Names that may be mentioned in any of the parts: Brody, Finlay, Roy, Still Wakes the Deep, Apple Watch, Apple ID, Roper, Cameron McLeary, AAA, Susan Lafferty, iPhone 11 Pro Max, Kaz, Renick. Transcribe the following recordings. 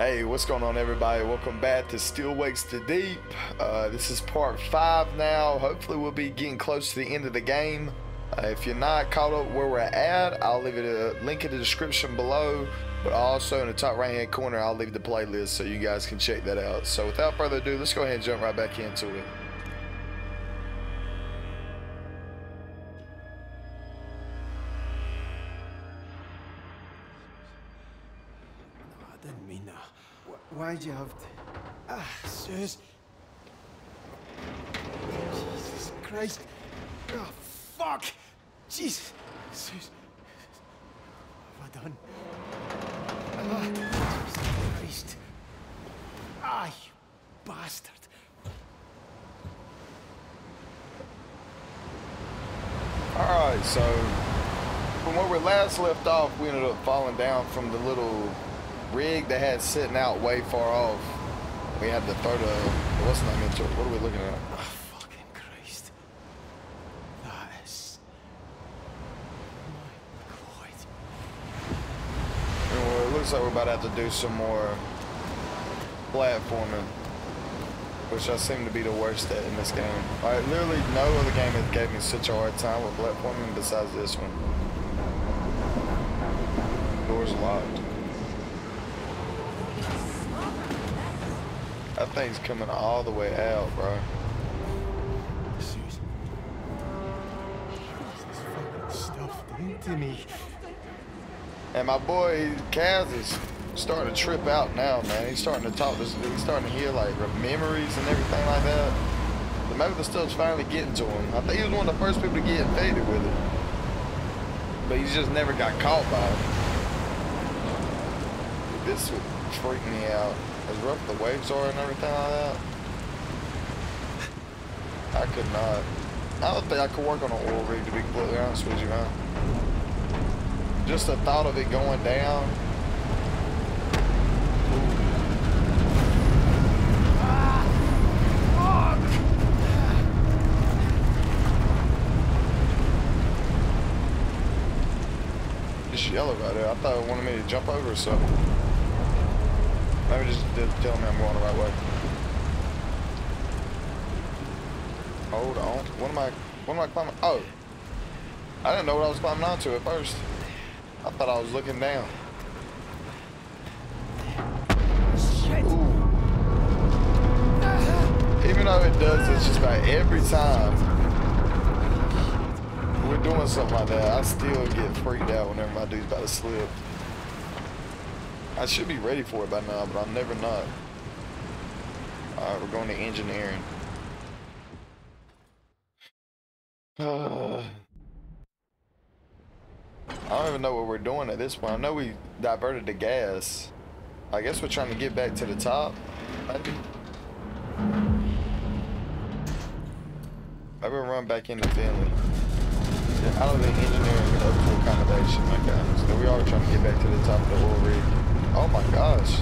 Hey, what's going on, everybody? Welcome back to Still Wakes the Deep. This is part 5 now. Hopefully we'll be getting close to the end of the game. If you're not caught up where we're at, I'll leave a link in the description below, but also in the top right hand corner I'll leave the playlist so you guys can check that out. So without further ado, let's go ahead and jump right back into it. Why'd you have to... Ah, Sus. Jesus Christ. Oh, fuck. Jesus. Sus. What have I done? Ah, Jesus Christ. Ah, you bastard. Alright, so... From where we last left off, we ended up falling down from the little... rig that had sitting out way far off. We had the third of what's not into it. What are we looking at? Oh, fucking Christ. That is my God. And well, it looks like we're about to have to do some more platforming, which I seem to be the worst at in this game. Alright, literally no other game has gave me such a hard time with platforming besides this one. Door's locked. That thing's coming all the way out, bro. Susan. This fucking stuff into me. And my boy Kaz is starting to trip out now, man. He's starting to talk. He's starting to hear like memories and everything like that. The medical stuff's finally getting to him. I think he was one of the first people to get infected with it, but he just never got caught by it. This would freak me out. As rough the waves are and everything like that, I could not. I don't think I could work on an oil rig, to be completely honest with you, man. Just the thought of it going down. It's yellow right there. I thought it wanted me to jump over or something. Maybe just tell me I'm going the right way. Hold on. What am I climbing? Oh. I didn't know what I was climbing onto at first. I thought I was looking down. Shit. Ooh. Even though it does, it's just like every time we're doing something like that, I still get freaked out whenever my dude's about to slip. I should be ready for it by now, but I'm never not. Alright, we're going to engineering. I don't even know what we're doing at this point. I know we diverted the gas. I guess we're trying to get back to the top. Maybe we'll run back into Finlay. Out of the engineering up to accommodation, my guys. So we are trying to get back to the top of the oil rig. Oh my gosh.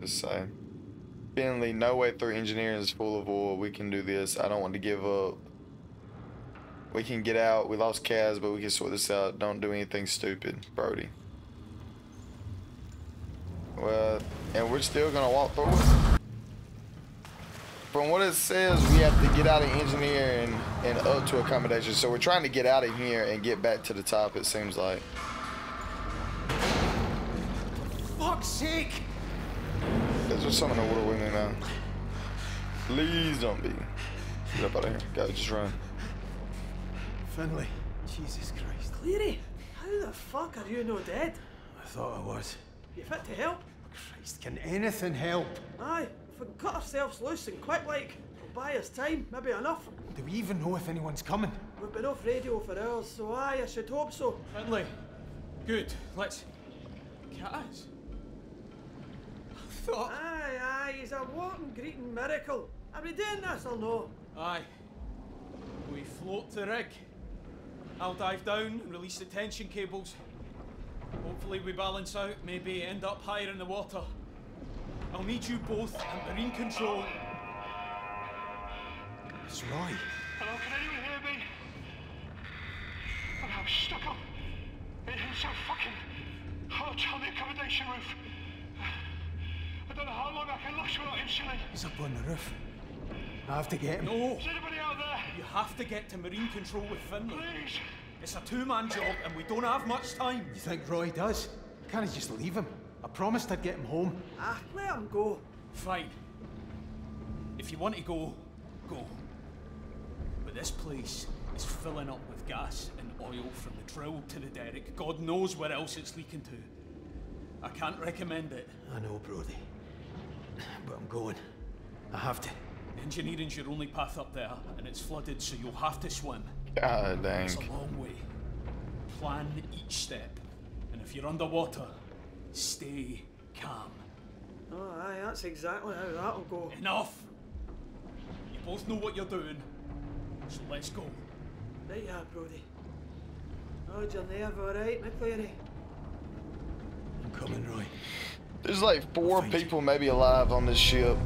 Just say. Finlay, no way through engineering is full of oil. We can do this. I don't want to give up. We can get out. We lost Kaz, but we can sort this out. Don't do anything stupid, Brody. Well, and we're still gonna walk through it. From what it says, we have to get out of engineering and up to accommodation. So we're trying to get out of here and get back to the top, it seems like. Fuck's sake! There's just something in the water with me now. Please don't be. Get up out of here. Guys, just run. Finlay. Jesus Christ. Cleary, how the fuck are you not dead? I thought I was. You fit to help? Christ, can anything help? Aye. If we can cut ourselves loose and quick like, it'll buy us time, maybe enough. Do we even know if anyone's coming? We've been off radio for hours, so aye, I should hope so. Finlay, good, let's... Kaz? I thought... Aye, aye, he's a walking, greeting miracle. Are we doing this or no? Aye. We float the rig. I'll dive down and release the tension cables. Hopefully we balance out, maybe end up higher in the water. I'll need you both at marine control. It's Roy. Hello, can anyone hear me? I'm having was stuck up in some fucking hutch on the accommodation roof. I don't know how long I can last without insulin. He's up on the roof. I have to get him. No! Is anybody out there? You have to get to Marine Control with Finlay. Please! It's a two-man job and we don't have much time. You think Roy does? Can't I just leave him? I promised I'd get him home. Ah, let him go. Fine. If you want to go, go. But this place is filling up with gas and oil from the drill to the derrick. God knows where else it's leaking to. I can't recommend it. I know, Brody. But I'm going. I have to. Engineering's your only path up there, and it's flooded, so you'll have to swim. God dang. It's a long way. Plan each step. And if you're underwater, stay calm. Oh, aye, that's exactly how that'll go. Enough! You both know what you're doing, so let's go. Right, yeah, Brody. Roger, nerve, alright, McLeary? I'm coming, Roy. There's like four people maybe alive on this ship.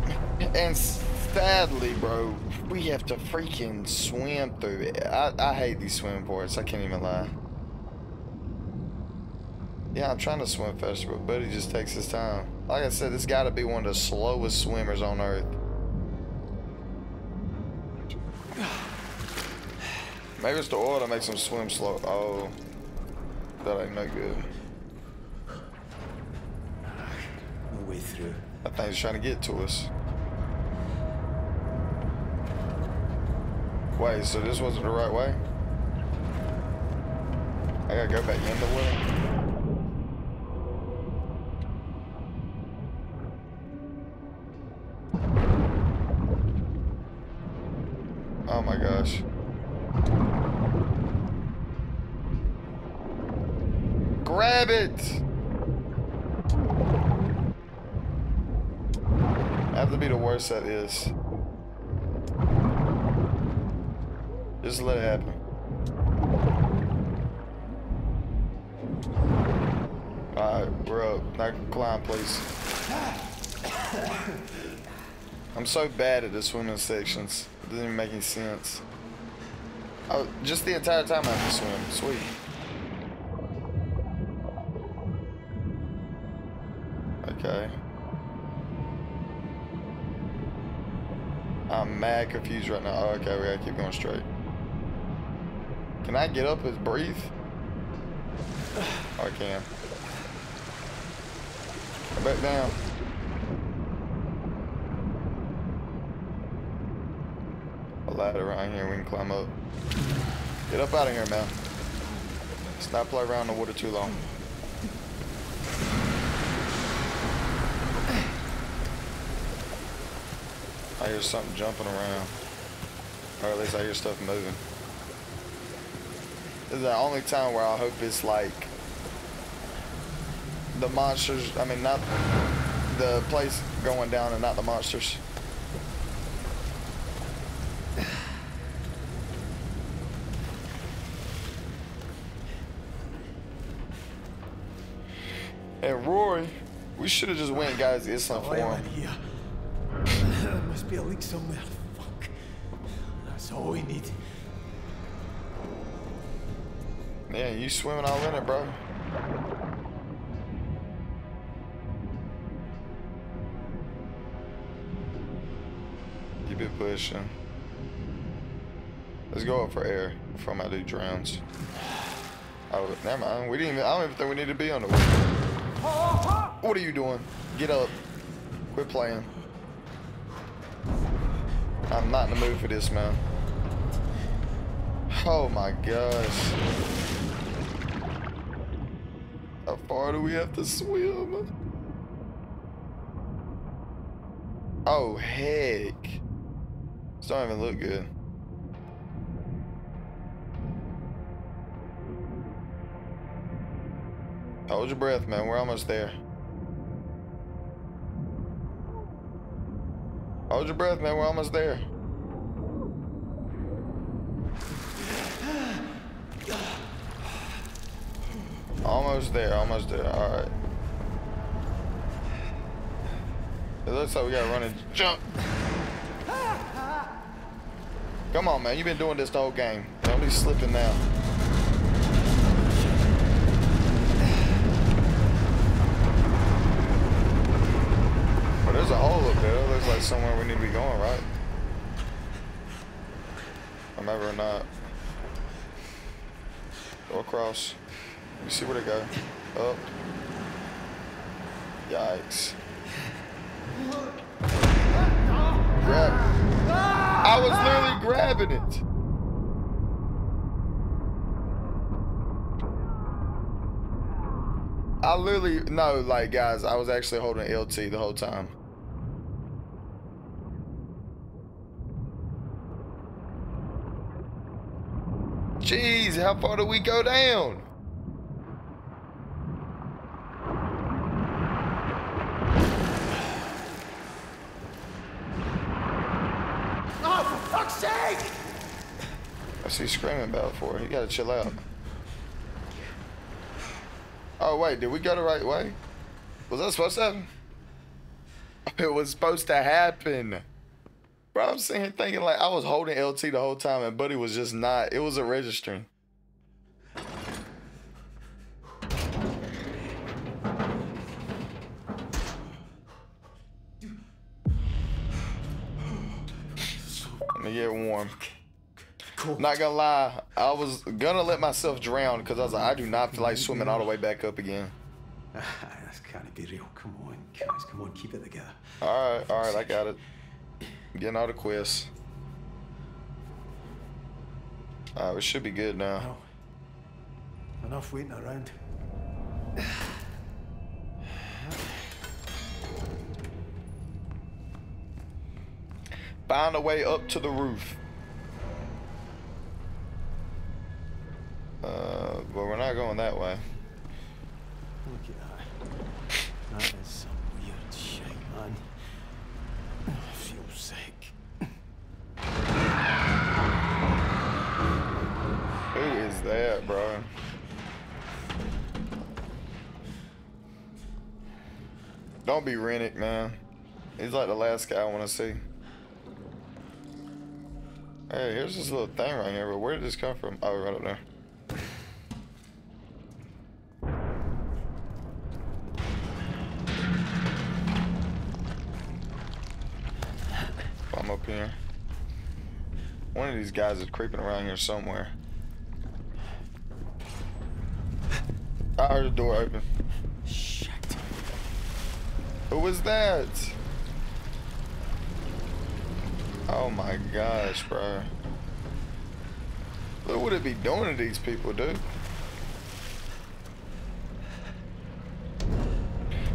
And sadly, bro, we have to freaking swim through it. I hate these swimming ports. I can't even lie. Yeah, I'm trying to swim faster, but Buddy just takes his time. Like I said, this gotta be one of the slowest swimmers on Earth. Maybe it's the oil that makes them swim slow. Oh, that ain't no good. Way through. That thing's trying to get to us. Wait, so this wasn't the right way? I gotta go back in the way. Oh my gosh. Grab it! Have to be the worst that is. Just let it happen. Alright, we're up. Now climb, please. I'm so bad at the swimming sections. It doesn't even make any sense. Oh, just the entire time I have to swim. Sweet. Okay. I'm mad confused right now. Oh, okay, we gotta keep going straight. Can I get up and breathe? Oh, I can. Go back down. A ladder around here, we can climb up. Get up out of here, man. Let's not play around in the water too long. I hear something jumping around. Or at least I hear stuff moving. This is the only time where I hope it's like the monsters, I mean not the place going down and not the monsters. Hey Rory, we should have just went and got his Islam for him. Must be a leak somewhere. Fuck. That's all we need. Yeah, you swimming all in it, bro. Keep it pushing. Let's go up for air before my dude drowns. Oh, never mind. We didn't even, I don't even think we need to be on the water. What are you doing? Get up. Quit playing. I'm not in the mood for this, man. Oh my gosh. How far do we have to swim? Oh heck. This don't even look good. Hold your breath, man. We're almost there. Hold your breath, man. We're almost there. Almost there. Almost there. All right. It looks like we gotta run and jump. Come on, man. You've been doing this the whole game. Nobody's slipping now. somewhere we need to be going, right? I'm ever not. Go across. You see where they go. Up. Yikes. Grab it. I was literally grabbing it. I literally, no, like, guys, I was actually holding LT the whole time. Jeez, how far do we go down? Oh, for fuck's sake! What's he screaming about for? You gotta chill out. Oh wait, did we go the right way? Was that supposed to happen? It was supposed to happen. Bro, I'm sitting here thinking like I was holding LT the whole time and Buddy was just not. It was a registering. Let me get warm. Not gonna lie, I was gonna let myself drown because I was like, I do not feel like swimming all the way back up again. That's kind of be real. Come on, guys, come on, keep it together. All right, I got it. Getting all the quests. All right, we should be good now. No. Enough waiting around. Find a way up to the roof. But we're not going that way. Look at that. That is some weird shit, man. I feel sick. Who is that, bro? Don't be Renick, man. He's like the last guy I want to see. Hey, here's this little thing right here, but where did this come from? Oh, right up there. Up here. One of these guys is creeping around here somewhere. I heard a door open. Shit. Who was that? Oh my gosh, bro. What would it be doing to these people, dude?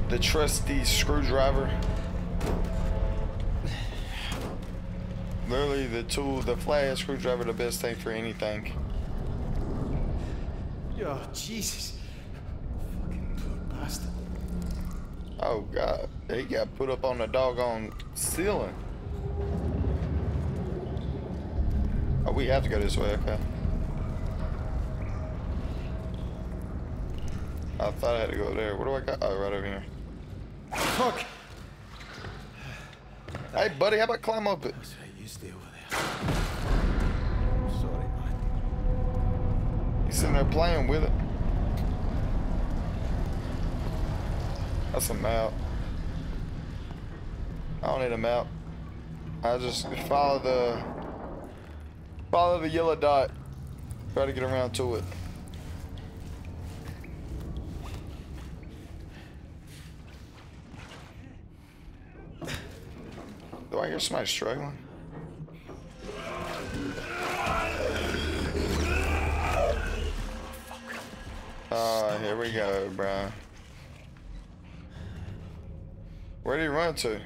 The trusty screwdriver. Literally the tool, the flathead screwdriver, the best thing for anything. Oh, Jesus. Fucking poor bastard. Oh, God. He got put up on the doggone ceiling. Oh, we have to go this way, okay. I thought I had to go there. What do I got? Oh, right over here. Fuck. Hey, buddy, how about climb up it? Stay over there. I'm sorry, man. He's sitting there playing with it. That's a map. I don't need a map. I just follow the yellow dot. Try to get around to it. Do I hear somebody struggling? Oh, here we go, bro. Where did he run to?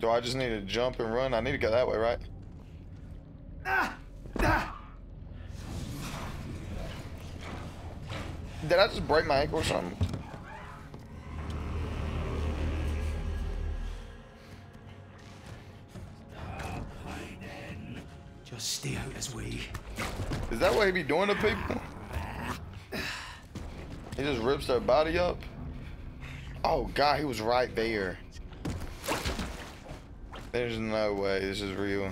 Do I just need to jump and run? I need to go that way, right? Did I just break my ankle or something? Stay out his way. Is that what he be doing to people? He just rips their body up. Oh God, he was right there. There's no way this is real.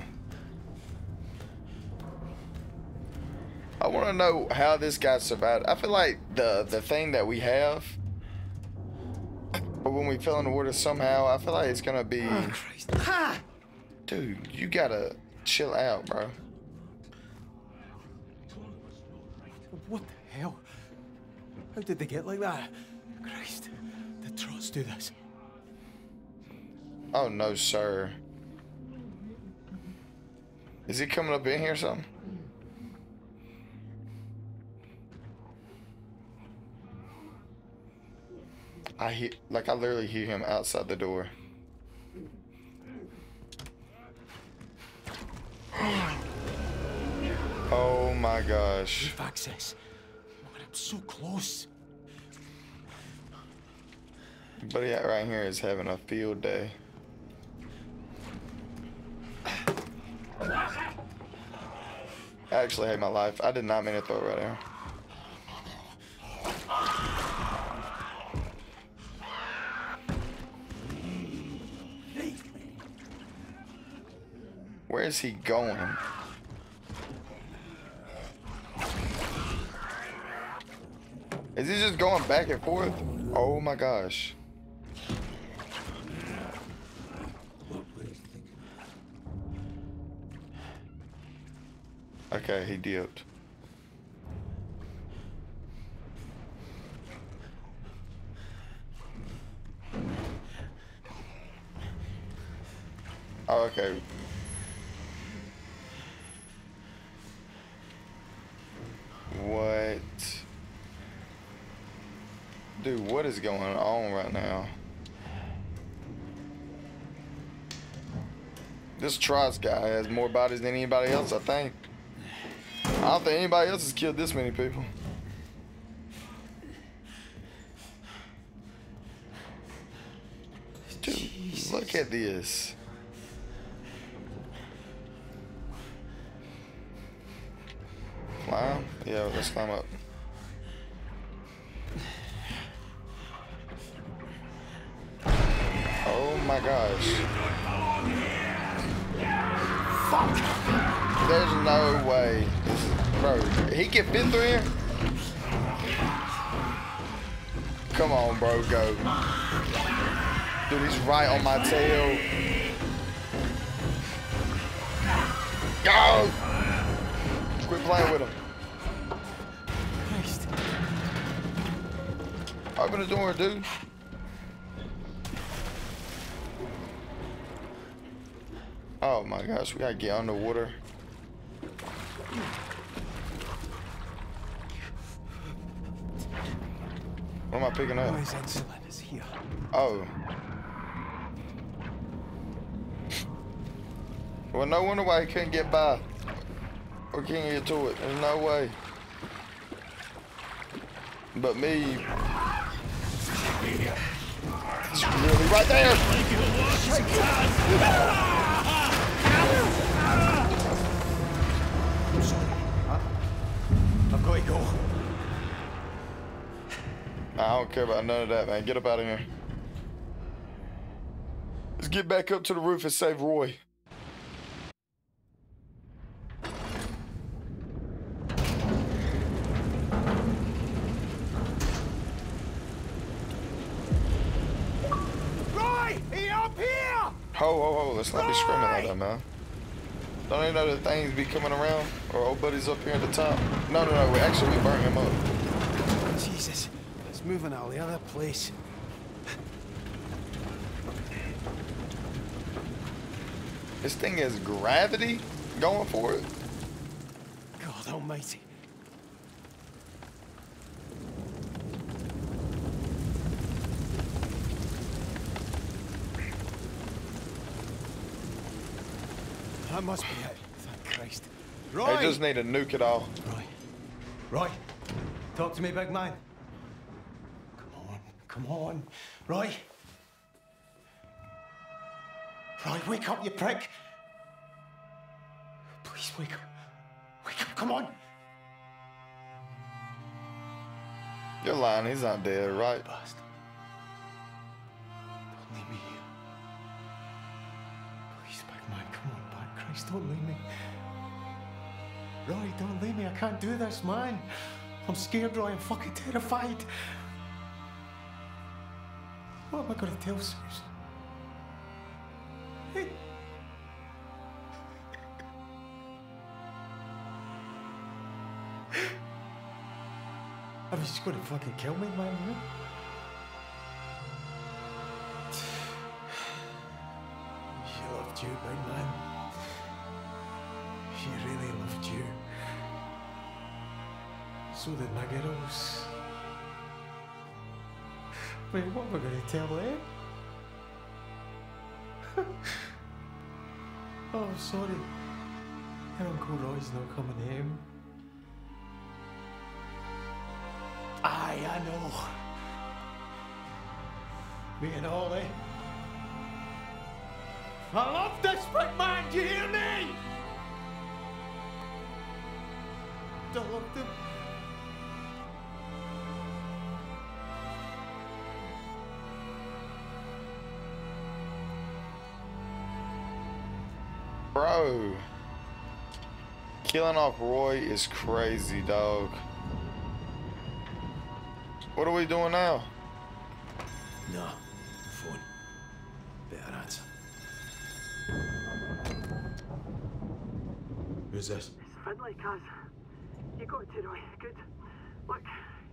I want to know how this guy survived. I feel like the thing that we have, but when we fell in the water somehow, I feel like it's gonna be. Oh, Christ. Dude, you gotta chill out, bro. What the hell? How did they get like that? Christ, the trots do this. Oh no, sir. Is he coming up in here or something? I hear, like, I literally hear him outside the door. Oh my gosh. We have access. Man, I'm so close. Buddy out right here is having a field day. I actually hate my life. I did not mean to throw it right here. Where is he going? Is he just going back and forth? Oh my gosh. Okay, he dipped. Oh, okay. What? Dude, what is going on right now? This Trots guy has more bodies than anybody else, I think. I don't think anybody else has killed this many people. Dude, look at this. Climb? Yeah, let's climb up. Oh my gosh. Fuck! There's no way. This is, bro, he get bit through here? Come on, bro, go. Dude, he's right on my tail. Go! Quit playing with him. Open the door, dude. Oh my gosh, we gotta get underwater. What am I picking up? Oh. Well, no wonder why he couldn't get by. Or can't get to it. There's no way. But me. It's really right there. I've got to go. I don't care about none of that, man. Get up out of here. Let's get back up to the roof and save Roy. Roy! He up here! Ho, ho, ho. Let's not be screaming like that, man. Don't any other things be coming around? Or old buddies up here at the top? No, no, no. We burn him up. Jesus. Moving out of the other place. This thing has gravity going for it. God almighty. That must be it. Thank Christ. Roy! I just need to nuke it all. Roy. Roy. Talk to me, big man. Come on, Roy. Roy, wake up, you prick. Please wake up. Wake up, come on. You're lying, he's not dead, right? Bastard. Don't leave me here. Please, big man, come on, by Christ, don't leave me. Roy, don't leave me. I can't do this, man. I'm scared, Roy. I'm fucking terrified. What am I going to tell Susan? I mean, she's going to fucking kill me, man, you know? She loved you, big man. She really loved you. So did my girls. Wait, what am I going to tell them? Oh, sorry. Your Uncle Roy's not coming home. Aye, I know. Me and Ollie. I love this big man, do you hear me? I loved him. Bro, killing off Roy is crazy, dog. What are we doing now? No, phone. Better answer. Who's this? Finlay, Kaz. You got to Roy. Good. Look,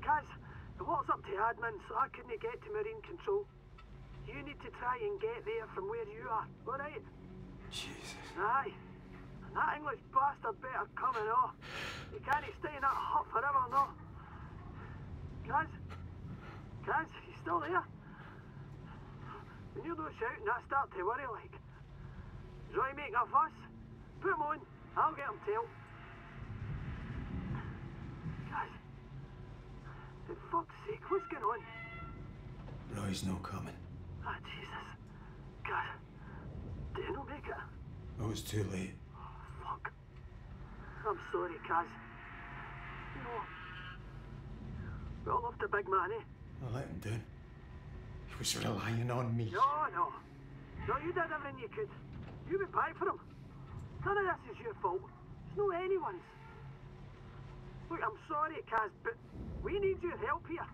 Kaz, the water's up to admin, so I couldn't get to marine control. You need to try and get there from where you are, all right? Jesus. Aye. And that English bastard better come and off. You can't stay in that hut forever, no. Kaz? Kaz, you still there? When you're not shouting, I start to worry like. Is Roy making a fuss? Put him on. I'll get him to help. Kaz? For fuck's sake, what's going on? Roy's no coming. Ah, oh, Jesus. Kaz. Did he not make it? Oh, it's too late. Oh, fuck. I'm sorry, Kaz. No. We all loved the big man, eh? I let him down. He was relying on me. No, no. No, you did everything you could. You went by for him. None of this is your fault. It's not anyone's. Look, I'm sorry, Kaz, but we need your help here.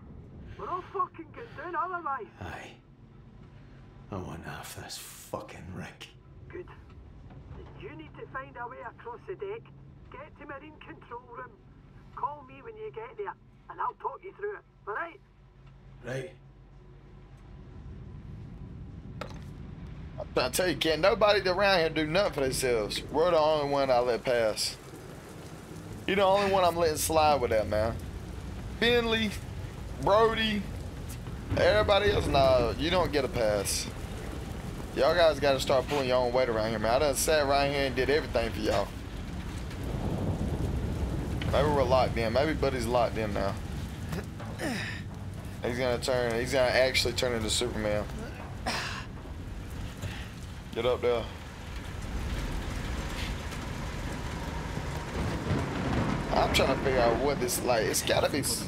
We're all fucking getting down otherwise. Aye. I want half this fucking wreck. Good. You need to find a way across the deck. Get to marine control room. Call me when you get there, and I'll talk you through it. All right? Right. I tell you, Ken, nobody around here do nothing for themselves. We're the only one I let pass. You're the only one I'm letting slide with that, man. Finlay, Brody, everybody else, nah, you don't get a pass. Y'all guys gotta start pulling your own weight around here, man. I done sat right here and did everything for y'all. Maybe we're locked in. Maybe Buddy's locked in now. He's gonna turn. He's gonna actually turn into Superman. Get up there. I'm trying to figure out what this like. It's gotta be. There's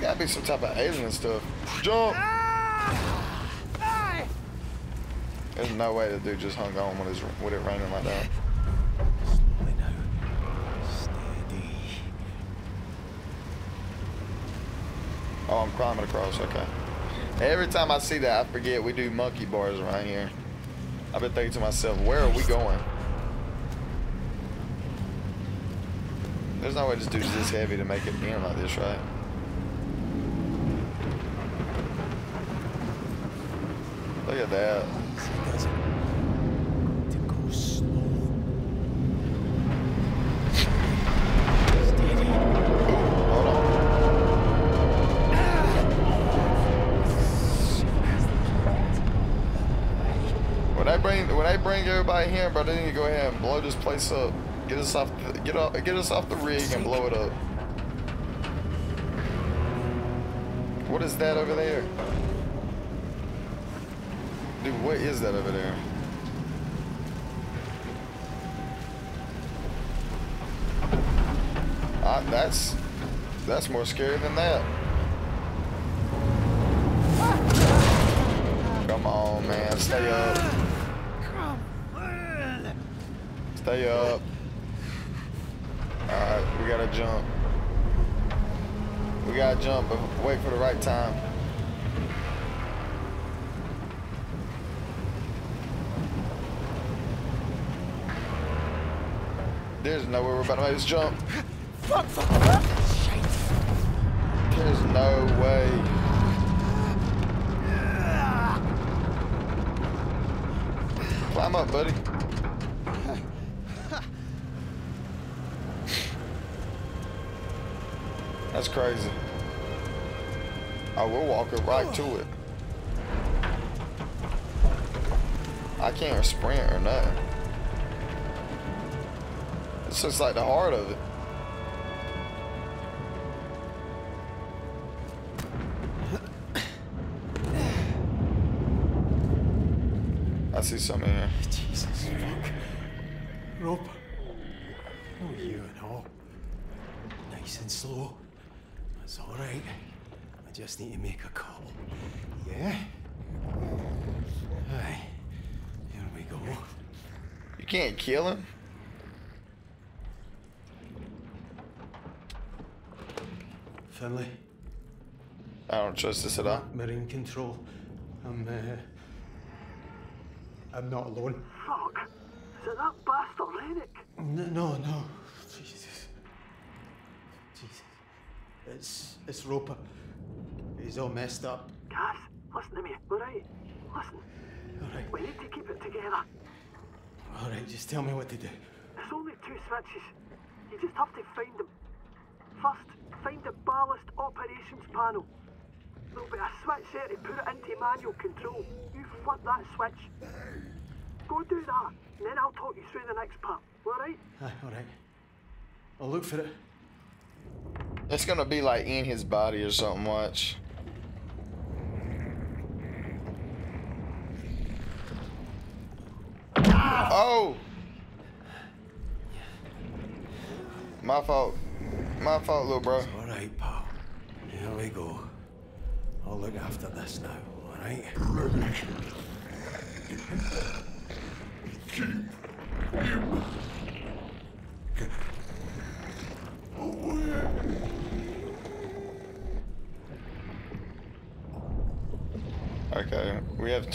gotta be some type of alien stuff. Jump. There's no way the dude just hung on with it raining like that. Slowly now. Steady. Oh, I'm climbing across. Okay. Every time I see that, I forget we do monkey bars around here. I've been thinking to myself, where are we going? There's no way this dude's this heavy to make it in like this, right? Look at that. When they bring everybody here, bro, they need to go ahead and blow this place up. Get us off the rig and blow it up. What is that over there? Dude, what is that over there? That's more scary than that. Come on, man, stay up. Stay up. Alright, we gotta jump. We gotta jump, but wait for the right time. There's no way we're about to make this jump. There's no way. Climb up, buddy. That's crazy. Oh, we're walking right to it. I can't sprint or nothing. It's just like the heart of it. I see something here. Jesus, fuck. Roper. Oh, you and all. Nice and slow. That's all right. I just need to make a call. Yeah? Alright. Here we go. You can't kill him? Finlay. I don't trust this at all. Marine control. I'm not alone. Fuck! Is it that bastard Renick? No. Jesus. It's Roper. He's all messed up. Kaz, listen to me, alright? Listen. Alright. We need to keep it together. Alright, just tell me what to do. There's only two switches. You just have to find them. First, find the ballast operations panel. There'll be a switch there to put it into manual control. You flip that switch. Go do that, and then I'll talk you through the next part. Alright? Alright. I'll look for it. It's gonna be like in his body or something, watch. Ah! Oh! My fault. My fault, little bro. Alright, pal. Here we go. I'll look after this now, all right? Okay, we have to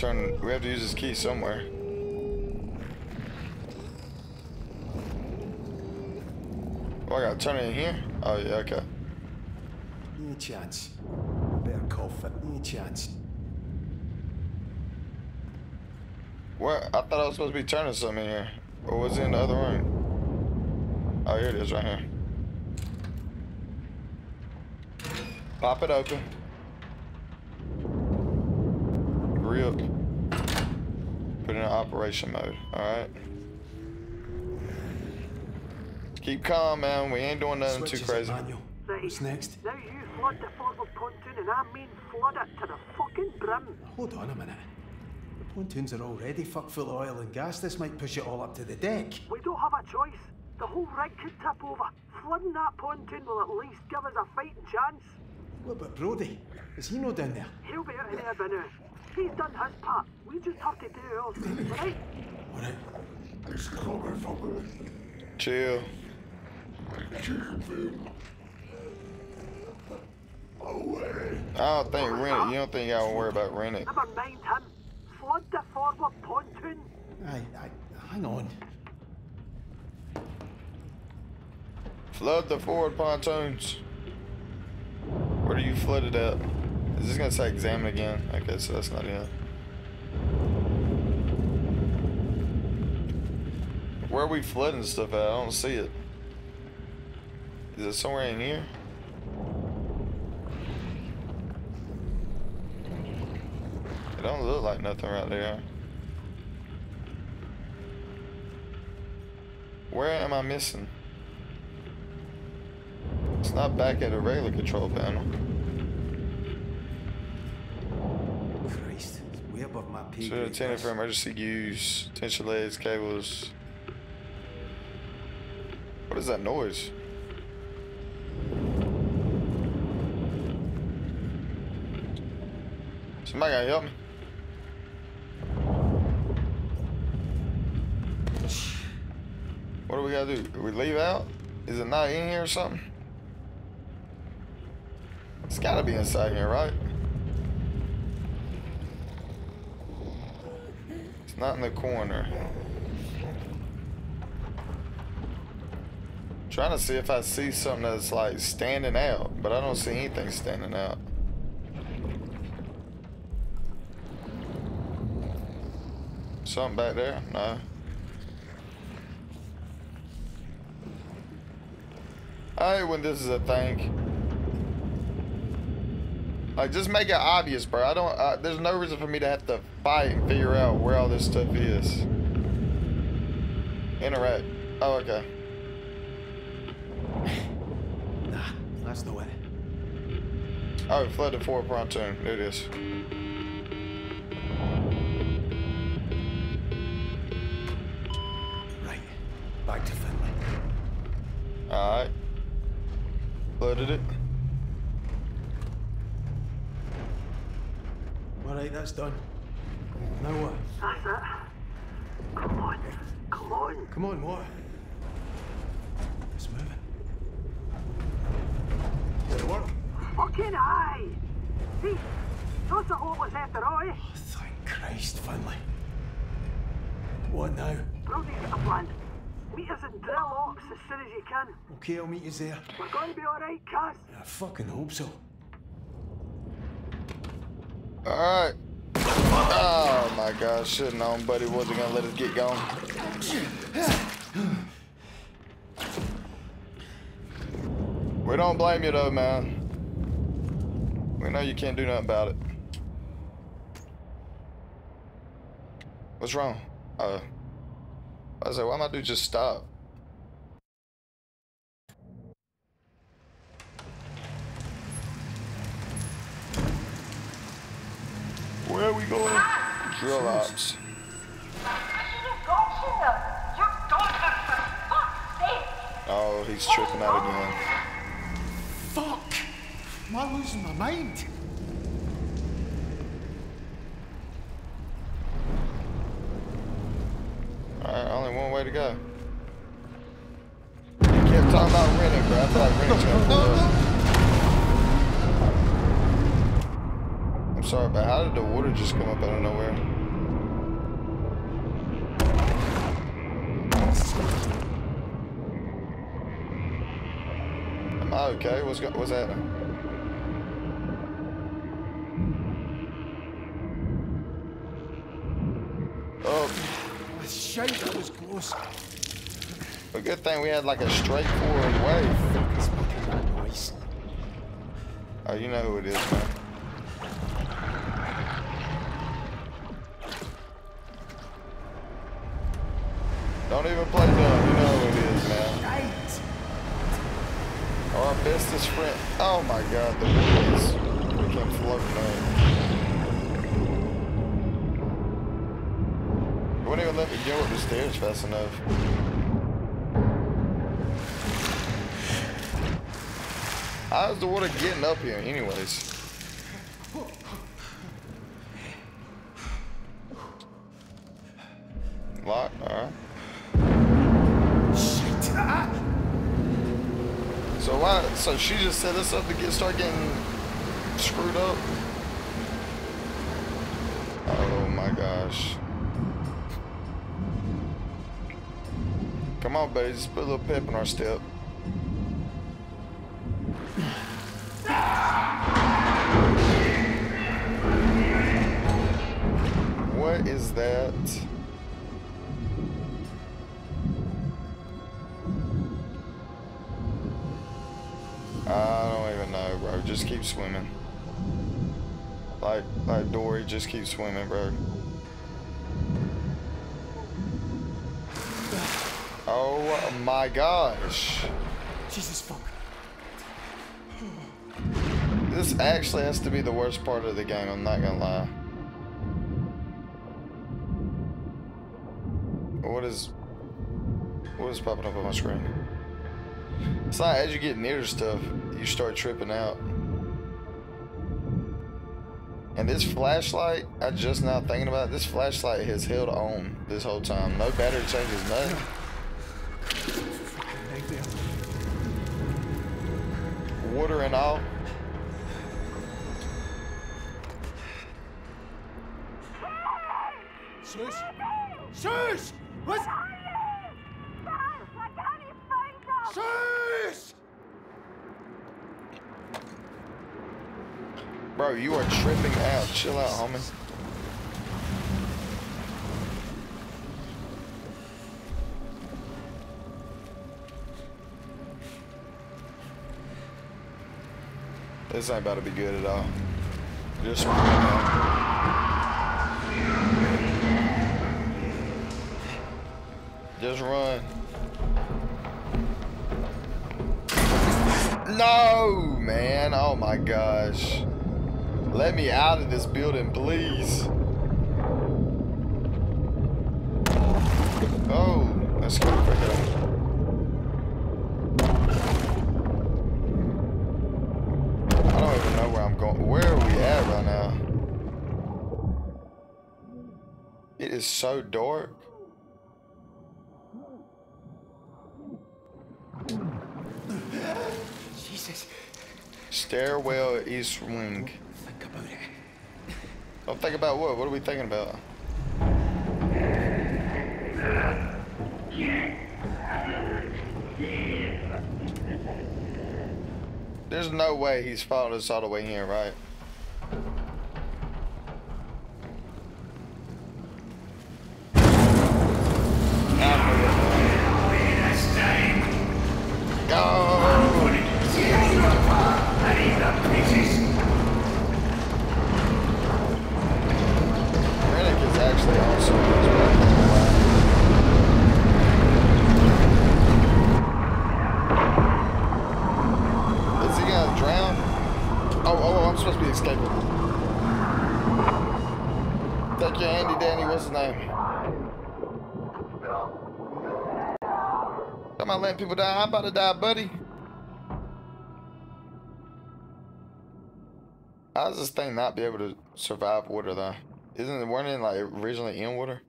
use this key somewhere. Oh, I gotta turn it in here? Oh yeah, okay. No chance. What? I thought I was supposed to be turning something in here. Or was it in the other room? Oh, here it is right here. Pop it open. Rip. Put it in operation mode. Alright. Keep calm, man. We ain't doing nothing too crazy. What's next? Now you flood the forward pontoon, and I mean flood it to the fucking brim. Hold on a minute. The pontoons are already fuck full of oil and gas. This might push it all up to the deck. We don't have a choice. The whole rig could tip over. Flooding that pontoon will at least give us a fighting chance. What about Brody? Is he no down there? He'll be out of there by now. He's done his part. We just have to do ours, right? Alright. It's coming for me. Chill. I don't think Renick. You don't think I don't worry about Renick. Never mind him. Flood the forward pontoon. Hang on. Flood the forward pontoons. Where do you flood it at? Is this gonna say examine again? Okay, so that's not it. Where are we flooding stuff at? I don't see it. Is it somewhere in here? It don't look like nothing right there. Where am I missing? It's not back at the regular control panel. Christ, it's way above my peak. Should have attended for emergency use. Tension leads, cables. What is that noise? Somebody gotta help me. What do we gotta do? Do we leave out? Is it not in here or something? It's gotta be inside here, right? It's not in the corner. I'm trying to see if I see something that's like standing out, but I don't see anything standing out. Something back there? No. I hate when this is a thing. Like, just make it obvious, bro. I don't. There's no reason for me to have to fight and figure out where all this stuff is. Interact. Oh, okay. Nah, that's the way. Oh, flood the forward pontoon. There it is. Back to Finlay. Alright. Flooded it. Alright, that's done. Now what? That's it. Come on. Come on. Come on, what? It's moving. Did it work? Fucking aye! See? That's the hope was after all, eh? Oh, thank Christ, Finlay. What now? Brody's got a plan. Meet us in drill ops as soon as you can. Okay, I'll meet you there. We're going to be alright, Kaz. I fucking hope so. Alright. Oh my gosh, should've known buddy wasn't gonna let us get going. We don't blame you though, man. We know you can't do nothing about it. What's wrong? I was like, why not do just stop? Where are we going? Drill ops. I should have got you though. You're gone for fuck's sake. Oh, he's tripping out again. Fuck! Am I losing my mind? Only one way to go. You kept talking about Renick, bro. I feel like Renick's gonna pull up. I'm sorry, but how did the water just come up out of nowhere? Am I okay? What's happening? Shite, that was close. A good thing we had like a straightforward way. Oh, you know who it is, man. Don't even play dumb. You know who it is, man. Right. Our bestest friend. Oh my God, the boys. We can float now. I wouldn't even let me go up the stairs fast enough. How's the water getting up here anyways? Locked, alright. So why, so she just set us up to start getting screwed up? Oh my gosh. Come on, buddy, just put a little pep in our step. What is that? I don't even know, bro. Just keep swimming. Like Dory, just keep swimming, bro. Oh my gosh. Jesus fuck. This actually has to be the worst part of the game, I'm not gonna lie. What is popping up on my screen? It's like as you get near to stuff, you start tripping out. And this flashlight, I just now thinking about it, this flashlight has held on this whole time. No battery changes, nothing. water and all. Sus! Sus! Was... Sus! Bro, you are tripping out. Chill out, homie. This ain't about to be good at all. Just remember that. Just run. No, man. Oh my gosh. Let me out of this building, please. Oh, let's go for that. It's so dark. Jesus. Stairwell east wing. Think about it. Don't think about what? What are we thinking about? There's no way he's followed us all the way here, right? People die. I'm about to die, buddy. How does this thing not be able to survive water though? Isn't it weren't like originally in water?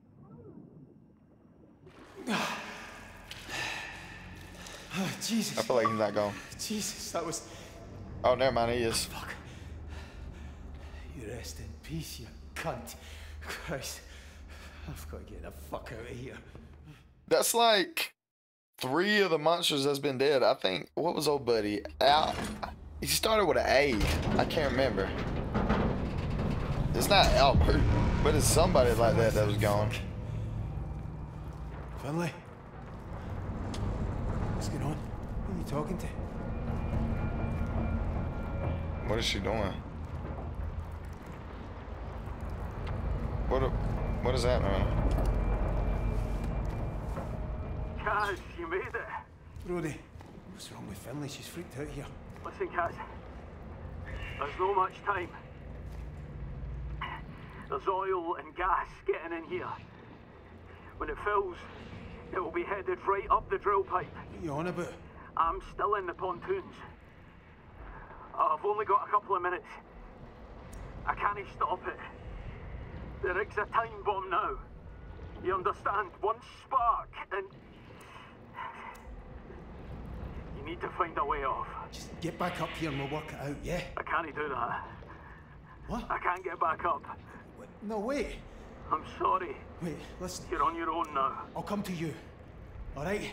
Oh, Jesus. I feel like he's not gone. Jesus, that was. Oh, never mind. He is. Oh, fuck. You rest in peace, you cunt. Christ, I've got to get the fuck out of here. That's like. 3 of the monsters that's been dead. I think, what was old buddy? Al, he started with an A. I can't remember. It's not Albert, but it's somebody like that that was gone. Finlay? What's going on? Who are you talking to? What is she doing? What is that, man? Kaz, you made it. Brody, what's wrong with Finlay? She's freaked out here. Listen, Kaz, there's not much time. There's oil and gas getting in here. When it fills, it will be headed right up the drill pipe. What are you on about? I'm still in the pontoons. I've only got a couple of minutes. I can't stop it. The rig's a time bomb now. You understand? One spark and... You need to find a way off. Just get back up here and we'll work it out, yeah? I can't do that. What? I can't get back up. Wait, no, wait. I'm sorry. Wait, listen. You're on your own now. I'll come to you. All right?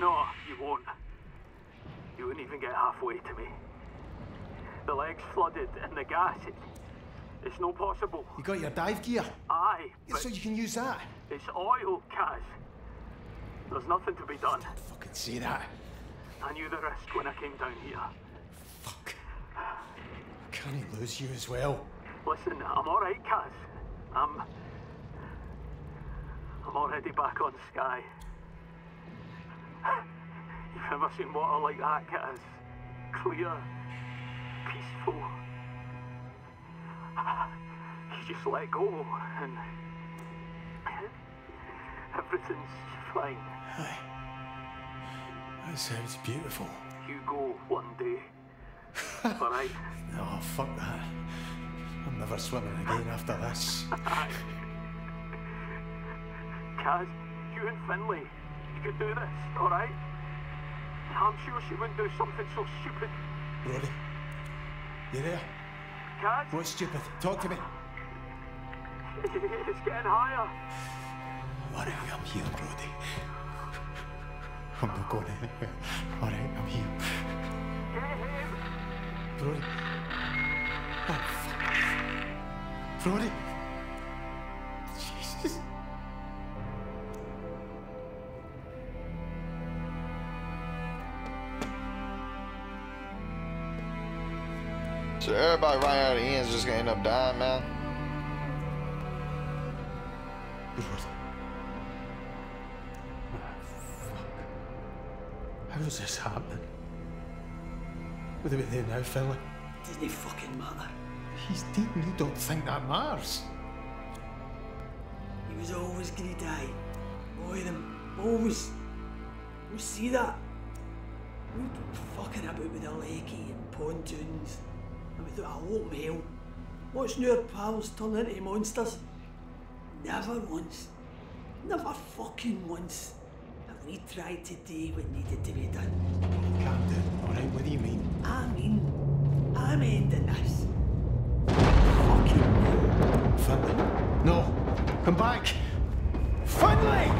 No, you won't. You wouldn't even get halfway to me. The leg's flooded and the gas, it's no possible. You got your dive gear? Aye. So you can use that? It's oil, Kaz. There's nothing to be done. Don't fucking say that. I knew the risk when I came down here. Fuck. Can he lose you as well? Listen, I'm all right, Kaz. I'm already back on Sky. You've never seen water like that, Kaz. Clear. Peaceful. You just let go and... Everything's fine. Aye. That sounds beautiful. You go one day. All right? No, fuck that. I'm never swimming again after this. Kaz, you and Finlay, you could do this, all right? I'm sure she wouldn't do something so stupid. Brody, you there? Kaz? Roy's stupid. Talk to me. It's getting higher. All right, I'm here, Brody. I'm not going anywhere. All right, I'm here. Brody. Oh, fuck. Brody. Jesus. So everybody right out of the end is just gonna end up dying, man. How does this happen? Would it be there now, Finlay? Doesn't he fucking matter? He's dead and you don't think that matters. He was always gonna die. Boy, them always. You see that? We were fucking about with the lakey and pontoons. And we thought, oh, open hell. Watching our pals turn into monsters. Never once. Never fucking once. We tried to do what needed to be done. Calm down, alright? What do you mean? I mean, I'm ending this. Fucking hell. Finlay. No. Come back. Finlay!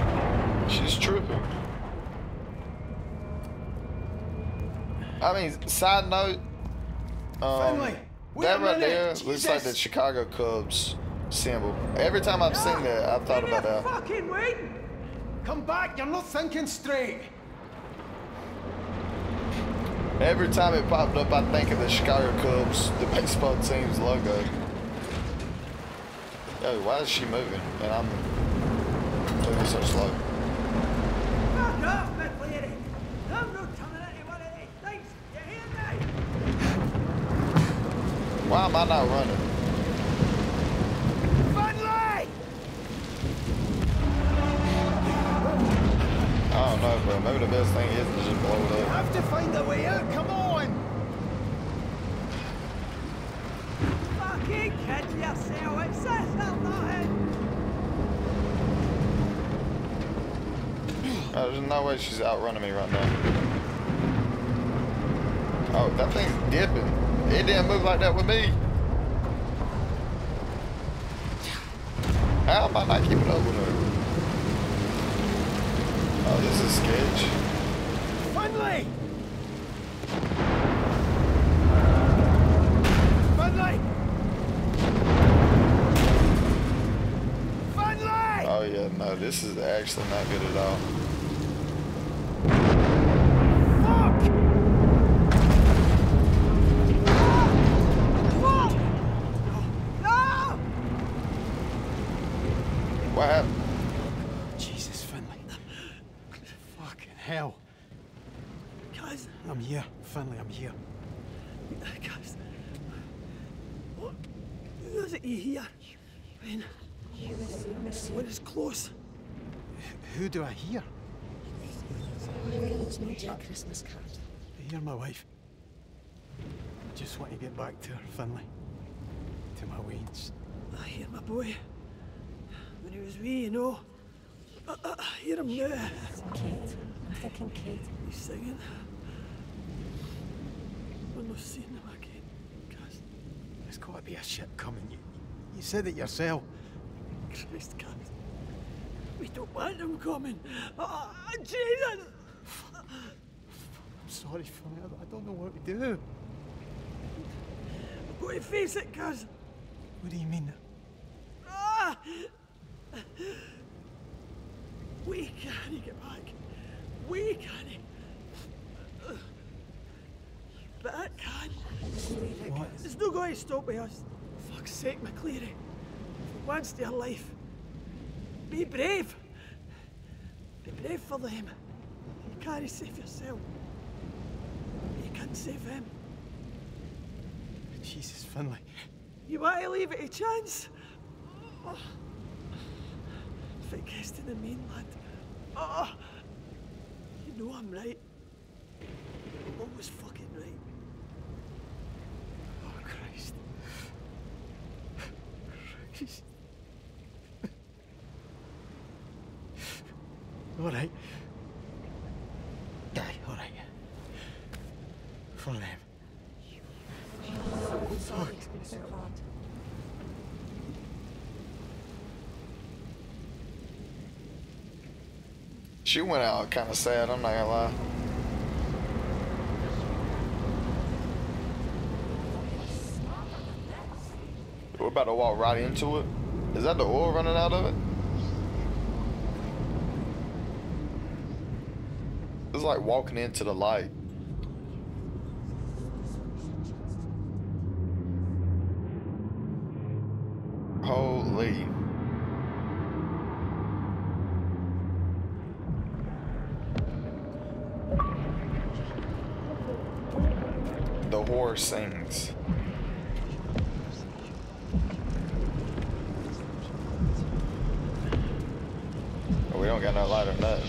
She's tripping. I mean, side note. Finlay! That right there looks like the Chicago Cubs symbol. Every time I've seen that, I've thought about that. Fucking waiting! Come back, you're not thinking straight. Every time it popped up, I think of the Chicago Cubs, the baseball team's logo. Yo, why is she moving? And I'm moving so slow. Fuck off, McLeary! I'm not coming into one of these things, you hear me? Why am I not running? I don't know, bro. Maybe the best thing is to just blow it up. You have to find a way out. Come on! Fucking kid yourself. It's this or nothing. Oh, there's no way she's outrunning me right now. Oh, that thing's dipping. It didn't move like that with me. How am I not keeping up with her? Oh, this is sketch. Finlay! Finlay! Finlay! Oh yeah, no, this is actually not good at all. Fuck! No! No! What happened? Hell. Kaz. I'm here. Finlay, I'm here. Kaz. What was it you hear? When? When it's close. Who do I hear? It's not your Christmas card. I hear my wife. I just want to get back to her, Finlay. To my weeds. I hear my boy. When he was wee, you know. I hear him now. Fucking kid. He's singing. We're not seeing him again, Kaz. There's got to be a ship coming. You said it yourself. Christ, Kaz. We don't want him coming. Oh, Jesus! I'm sorry, Finlay. I don't know what to do. I've got to face it, Kaz. What do you mean? Ah! We can't get back. We can't. But I can't. What? It's not going to stop with us. Fuck's sake, McLeary. For once in your life. Be brave. Be brave for them. You can't save yourself. You can't save them. Jesus, Finlay. You want to leave it a chance? Oh. If it gets to the mainland. Oh. You know I'm right. I'm always fucking right. Oh, Christ. Christ. All right. Aye, all right. For them. so hot. She went out kind of sad, I'm not gonna lie. We're about to walk right into it. Is that the oil running out of it? It's like walking into the light. Holy. The whore sings. We don't got no light or nothing.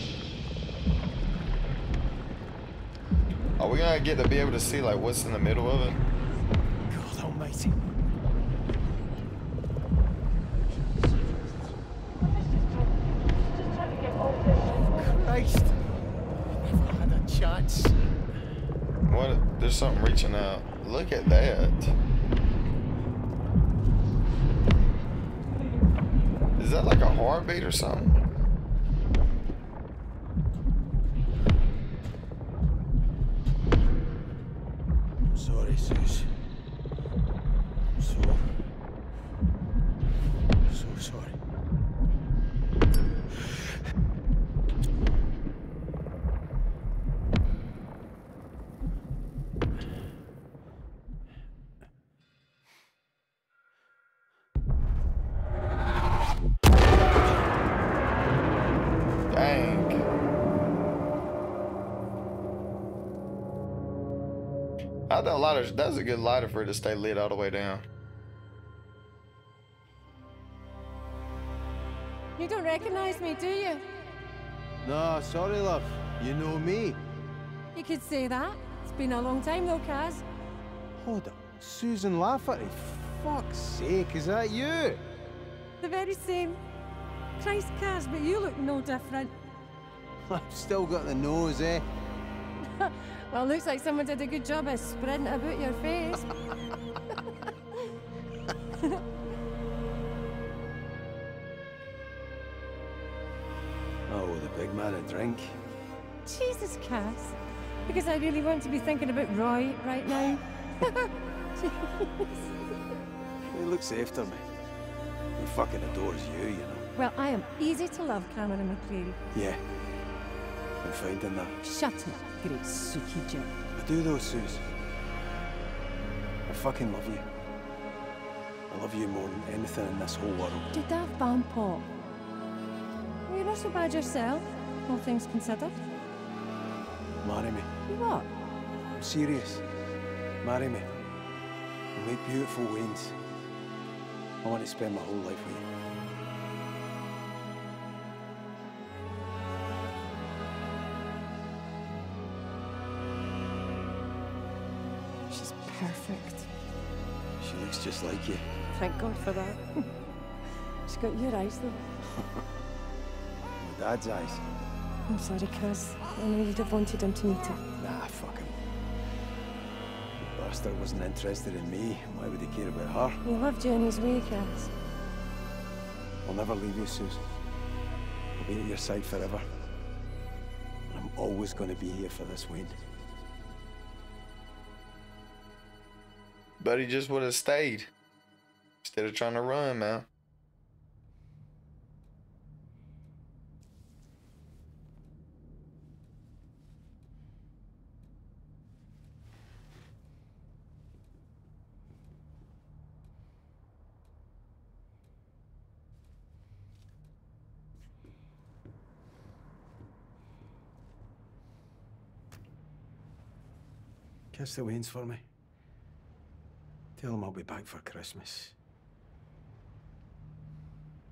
Are we gonna get to be able to see like what's in the middle of it? God almighty. Christ. Never had a chance. What? There's something reaching out. Look at that. Is that like a heartbeat or something? That lighter, that's a good lighter for it to stay lit all the way down. You don't recognize me, do you? No, sorry, love. You know me. You could say that. It's been a long time though, Kaz. Hold up. Susan Lafferty. Fuck's sake, is that you? The very same. Christ, Kaz, but you look no different. I've still got the nose, eh? Well, looks like someone did a good job of spreading it about your face. Oh, the big man a drink. Jesus, Cass. Because I really want to be thinking about Roy right now. He looks after me. He fucking adores you, you know. Well, I am easy to love, Cameron McLeary. Yeah. I'm finding that. Shut up, great Suki Jim. I do though, Suze. I fucking love you. I love you more than anything in this whole world. Did that van pop? Well, you're not so bad yourself, all things considered. Marry me. You what? I'm serious. Marry me. We'll make beautiful weddings. I want to spend my whole life with you. Perfect. She looks just like you. Thank God for that. She's got your eyes though. My dad's eyes. I'm sorry, Kaz. I know you'd have wanted him to meet her. Nah, fuck him. The bastard wasn't interested in me. Why would he care about her? He loved you in his way, Kaz. I'll never leave you, Susan. I'll be at your side forever. I'm always going to be here for this wedding. But he just would have stayed instead of trying to run, man. Kiss the wings for me. Tell him I'll be back for Christmas.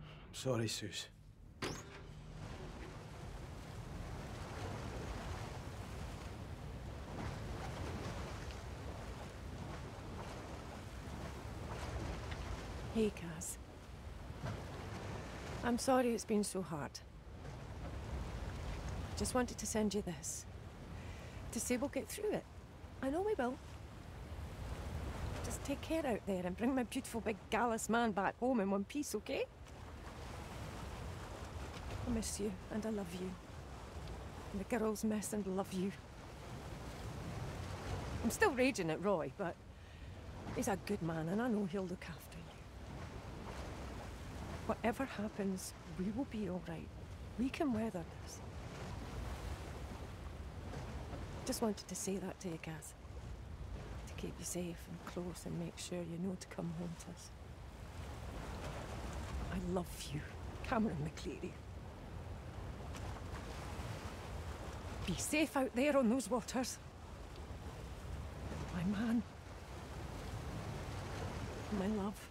I'm sorry, Suze. Hey, Kaz. I'm sorry it's been so hard. Just wanted to send you this. To say we'll get through it. I know we will. Take care out there and bring my beautiful big gallus man back home in one piece, okay? I miss you and I love you. And the girls miss and love you. I'm still raging at Roy, but he's a good man and I know he'll look after you. Whatever happens, we will be alright. We can weather this. Just wanted to say that to you, Kaz. To keep you safe and close and make sure you know to come home to us. I love you, Cameron McLeary. Be safe out there on those waters. My man. My love.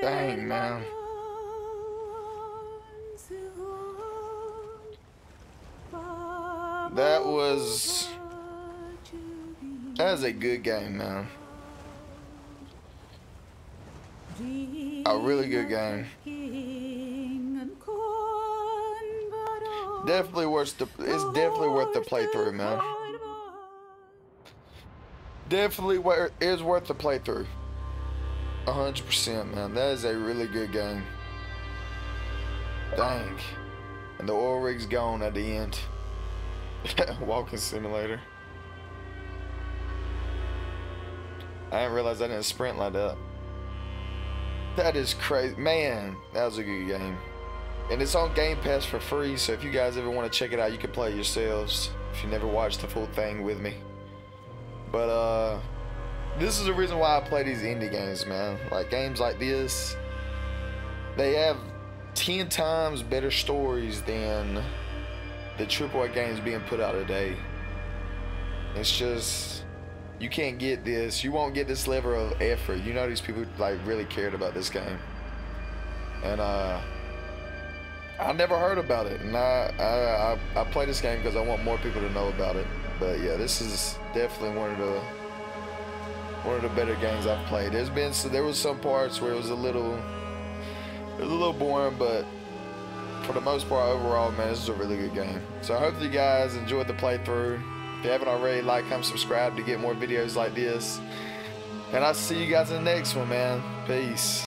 Dang, man. That was a good game, man. A really good game. Definitely worth the. It's definitely worth the playthrough, man. Definitely is worth the playthrough. 100%, man. That is a really good game. Dang. And the oil rig's gone at the end. Walking simulator. I didn't realize I didn't sprint like that. That is crazy. Man, that was a good game. And it's on Game Pass for free, so if you guys ever want to check it out, you can play it yourselves. If you never watched the full thing with me. But, this is the reason why I play these indie games, man. Like, games like this, they have 10 times better stories than the AAA games being put out today. It's just, you can't get this. You won't get this level of effort. You know, these people, like, really cared about this game. And, I never heard about it. And I play this game because I want more people to know about it. But, yeah, this is definitely one of the better games I've played. There was some parts where it was a little boring, but for the most part, overall, man, this is a really good game. So I hope you guys enjoyed the playthrough. If you haven't already, like, comment, subscribe to get more videos like this. And I'll see you guys in the next one, man. Peace.